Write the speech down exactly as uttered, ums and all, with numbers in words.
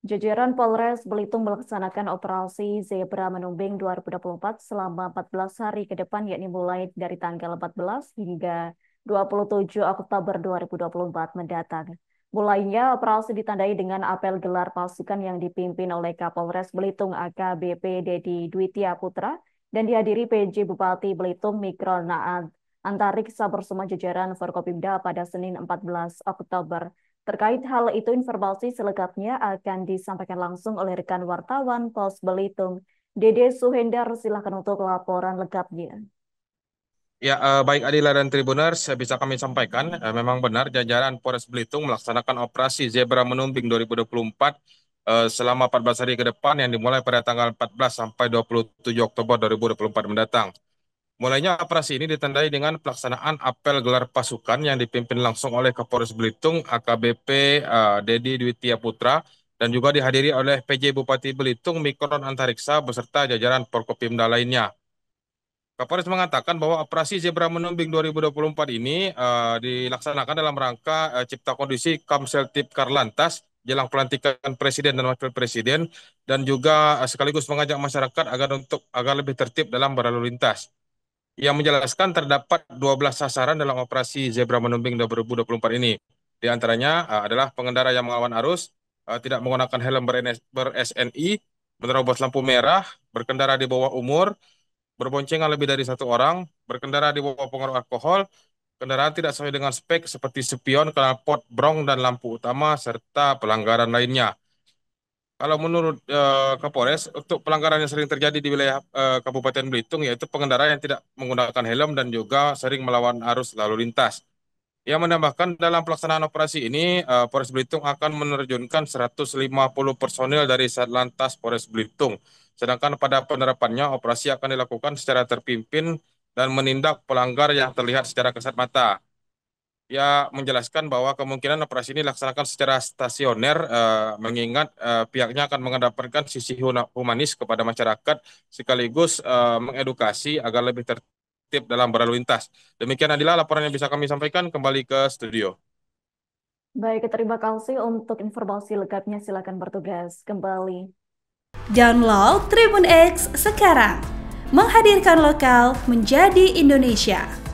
Jajaran Polres Belitung melaksanakan Operasi Zebra Menumbing dua ribu dua puluh empat selama empat belas hari ke depan, yakni mulai dari tanggal empat belas hingga dua puluh tujuh Oktober dua ribu dua puluh empat mendatang. Mulainya, operasi ditandai dengan apel gelar pasukan yang dipimpin oleh Kapolres Belitung A K B P Deddy Dwitya Putra dan dihadiri P J Bupati Belitung Mikron Antariksa bersama jajaran Forkopimda pada Senin empat belas Oktober. Terkait hal itu, informasi selengkapnya akan disampaikan langsung oleh rekan wartawan Pos Belitung, Dede Suhendar. Silakan untuk laporan lengkapnya. Ya, eh, baik Adila dan Tribuners, bisa kami sampaikan, eh, memang benar jajaran Polres Belitung melaksanakan Operasi Zebra Menumbing dua ribu dua puluh empat eh, selama empat belas hari ke depan yang dimulai pada tanggal empat belas sampai dua puluh tujuh Oktober dua ribu dua puluh empat mendatang. Mulainya operasi ini ditandai dengan pelaksanaan apel gelar pasukan yang dipimpin langsung oleh Kapolres Belitung A K B P uh, Deddy Dwitya Putra dan juga dihadiri oleh P J Bupati Belitung Mikron Antariksa beserta jajaran Forkopimda lainnya. Kapolres mengatakan bahwa Operasi Zebra Menumbing dua ribu dua puluh empat ini uh, dilaksanakan dalam rangka uh, cipta kondisi Kamseltip Karlantas jelang pelantikan presiden dan wakil presiden, dan juga uh, sekaligus mengajak masyarakat agar untuk agar lebih tertib dalam berlalu lintas. Yang menjelaskan terdapat dua belas sasaran dalam Operasi Zebra Menumbing dua ribu dua puluh empat ini. Di antaranya uh, adalah pengendara yang melawan arus, uh, tidak menggunakan helm ber-S N I, menerobos lampu merah, berkendara di bawah umur, berboncengan lebih dari satu orang, berkendara di bawah pengaruh alkohol, kendaraan tidak sesuai dengan spek seperti spion, knalpot, brong, dan lampu utama, serta pelanggaran lainnya. Kalau menurut uh, Kapolres, untuk pelanggaran yang sering terjadi di wilayah uh, Kabupaten Belitung yaitu pengendara yang tidak menggunakan helm dan juga sering melawan arus lalu lintas. Yang menambahkan dalam pelaksanaan operasi ini, uh, Polres Belitung akan menerjunkan seratus lima puluh personil dari Satlantas Polres Belitung. Sedangkan pada penerapannya, operasi akan dilakukan secara terpimpin dan menindak pelanggar yang terlihat secara kasat mata. Ya, menjelaskan bahwa kemungkinan operasi ini dilaksanakan secara stasioner, eh, mengingat eh, pihaknya akan mendapatkan sisi humanis kepada masyarakat, sekaligus eh, mengedukasi agar lebih tertib dalam berlalu lintas. Demikian Adila, laporan yang bisa kami sampaikan. Kembali ke studio. Baik, terima kasih untuk informasi lengkapnya. Silakan bertugas kembali. Download Tribun X sekarang, menghadirkan lokal menjadi Indonesia.